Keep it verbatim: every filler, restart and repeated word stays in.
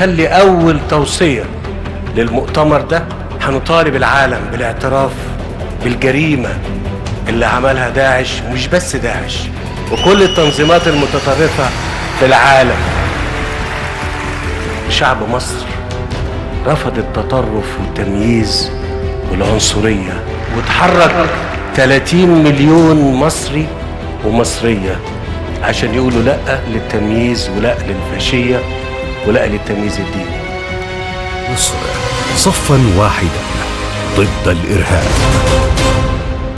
هنخلي أول توصية للمؤتمر ده هنطالب العالم بالاعتراف بالجريمة اللي عملها داعش، ومش بس داعش، وكل التنظيمات المتطرفة في العالم. شعب مصر رفض التطرف والتمييز والعنصرية، وتحرك ثلاثين مليون مصري ومصرية عشان يقولوا لأ للتمييز ولأ للفاشية ولأ للتمييز الديني. مصر صفا واحدا ضد الإرهاب.